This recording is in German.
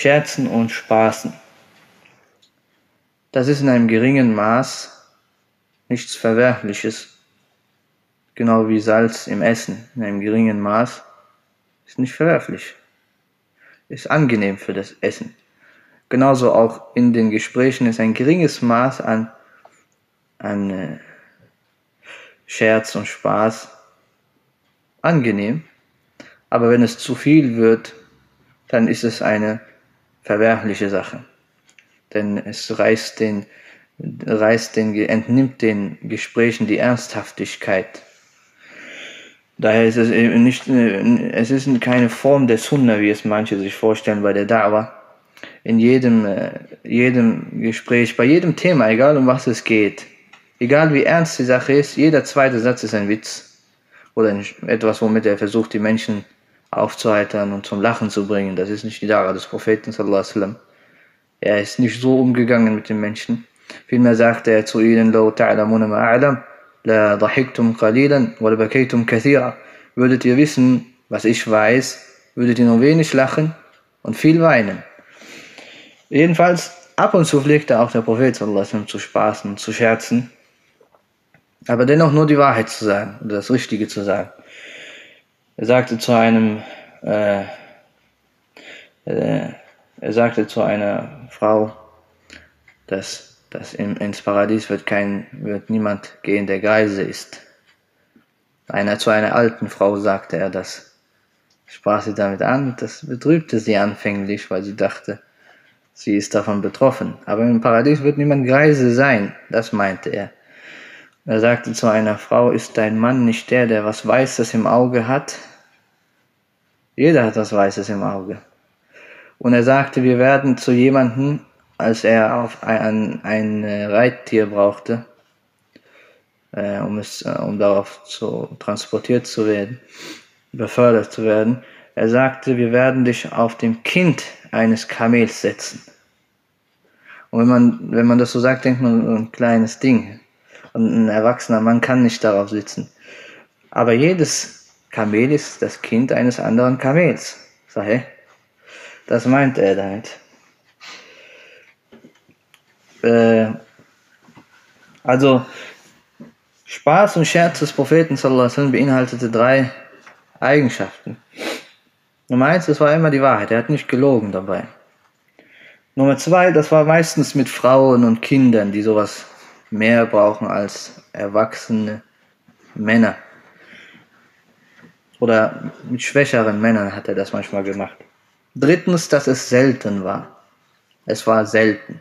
Scherzen und Spaßen. Das ist in einem geringen Maß nichts Verwerfliches, genau wie Salz im Essen in einem geringen Maß ist nicht verwerflich, ist angenehm für das Essen. Genauso auch in den Gesprächen ist ein geringes Maß an Scherz und Spaß angenehm, aber wenn es zu viel wird, dann ist es eine verwerfliche Sache, denn es entnimmt den Gesprächen die Ernsthaftigkeit. Daher ist es eben es ist keine Form des Sunnah, wie es manche sich vorstellen bei der Da'wah. In jedem Gespräch, bei jedem Thema, egal um was es geht, egal wie ernst die Sache ist, jeder zweite Satz ist ein Witz oder etwas, womit er versucht, die Menschen aufzuheitern und zum Lachen zu bringen. Das ist nicht die Da'wah des Propheten, sallallahu alaihi wasallam. Er ist nicht so umgegangen mit den Menschen. Vielmehr sagte er zu ihnen, لَوْ تَعْلَمُونَ مَا أَعْلَمْ لَا ضَحِكْتُمْ قَلِيلًا وَلَبَكَيْتُمْ كَثِيرًا. Würdet ihr wissen, was ich weiß, würdet ihr nur wenig lachen und viel weinen. Jedenfalls, ab und zu pflegte auch der Prophet sallallahu alaihi wasallam zu spaßen und zu scherzen, aber dennoch nur die Wahrheit zu sagen oder das Richtige zu sagen. Er sagte zu einer Frau, dass ins Paradies wird niemand gehen, der Greise ist. Zu einer alten Frau sagte er das, sprach sie damit an, das betrübte sie anfänglich, weil sie dachte, sie ist davon betroffen. Aber im Paradies wird niemand Greise sein, das meinte er. Er sagte zu einer Frau, ist dein Mann nicht der was Weißes im Auge hat? Jeder hat was Weißes im Auge. Und er sagte, wir werden zu jemandem, als er auf ein Reittier brauchte, um darauf transportiert zu werden, befördert zu werden. Er sagte, wir werden dich auf dem Kind eines Kamels setzen. Und wenn man das so sagt, denkt man, ein kleines Ding. Und ein erwachsener Mann kann nicht darauf sitzen. Aber jedes Kamel ist das Kind eines anderen Kamels. Sahih? Das meint er damit. Also Spaß und Scherz des Propheten sallallahu alaihi wasallam beinhaltete drei Eigenschaften. Nummer 1, das war immer die Wahrheit, er hat nicht gelogen dabei. Nummer 2, das war meistens mit Frauen und Kindern, die sowas mehr brauchen als erwachsene Männer. Oder mit schwächeren Männern hat er das manchmal gemacht. 3, dass es selten war. Es war selten.